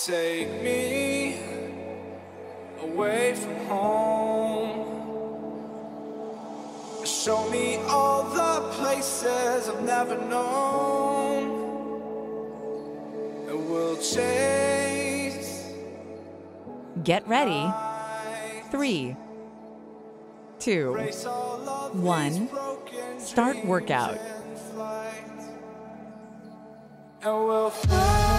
Take me away from home. Show me all the places I've never known, and we'll chase. Get ready. 3, 2, 1. Start workout. And we'll fly.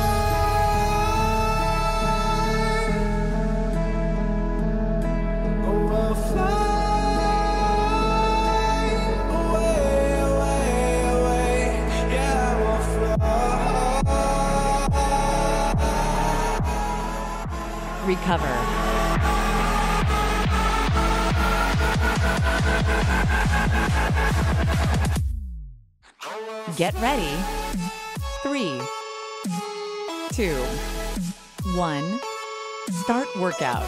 Recover. Get ready. 3, 2, 1. Start workout.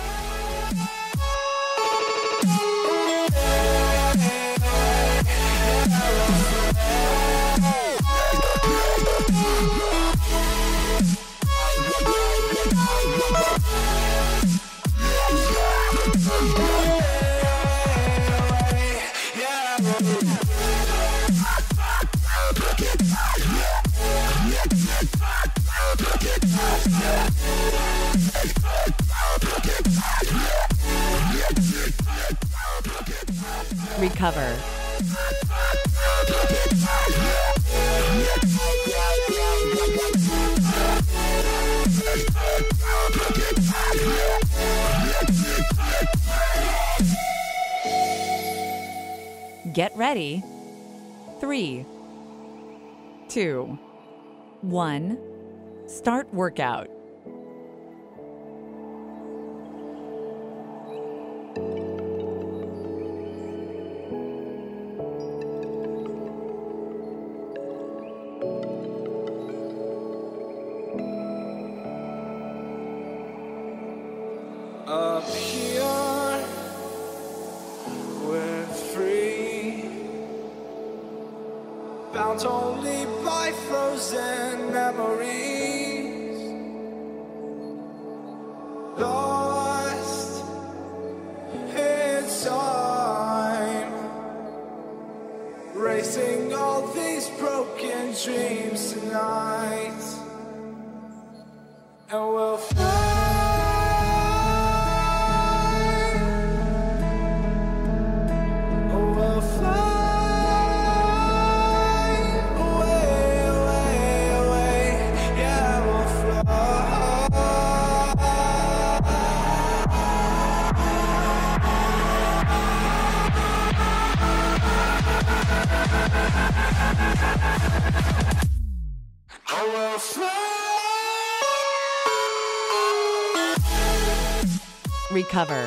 Recover. Get ready. 3, 2, 1. Start workout. Up here, we're free, bound only by frozen memories, lost in time, racing all these broken dreams tonight, and we'll fly. Recover.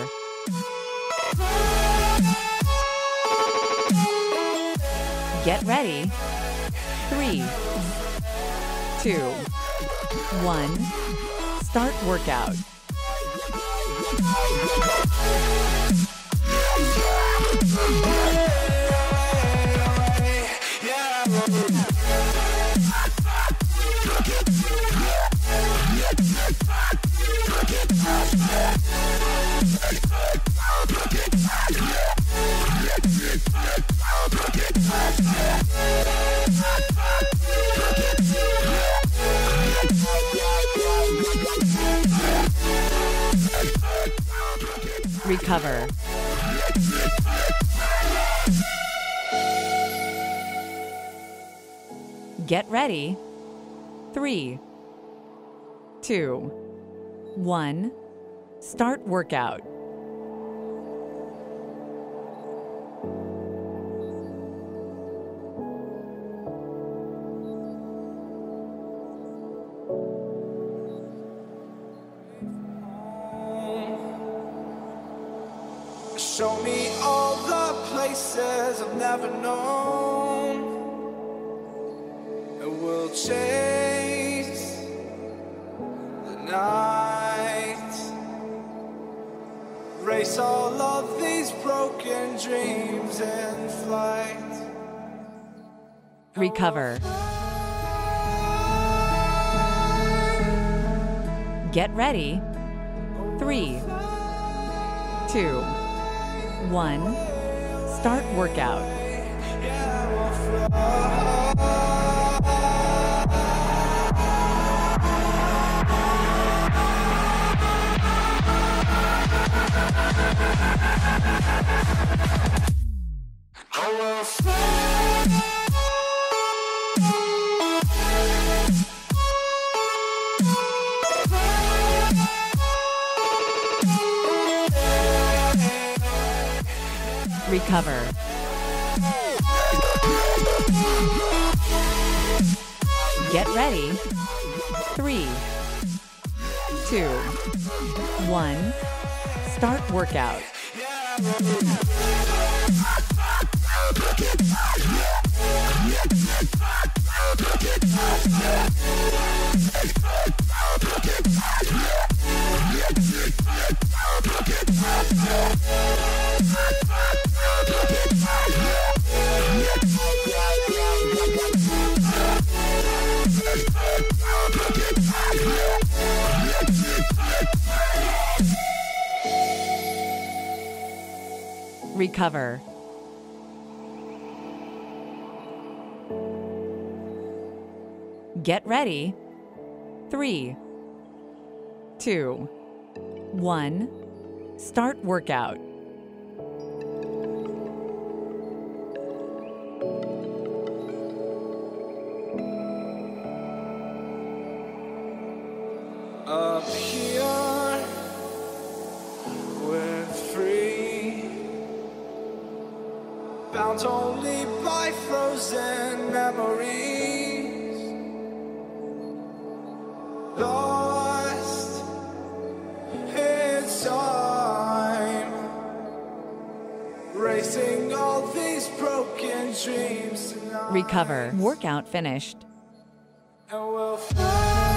Get ready. 3, 2, 1. Start workout. Recover. Get ready. 3, 2, 1. Start workout. Show me all the places I've never known, and we'll chase the night, race all of these broken dreams in flight. Recover. Get ready. 3, 2, 1, start workout. Recover. Get ready. 3, 2, 1, start workout. Recover. Get ready. 3, 2, 1, start workout. Up here, we're free, bound only by frozen memories, lost in time, racing all these broken dreams tonight. Recover. Workout finished. And we'll fly.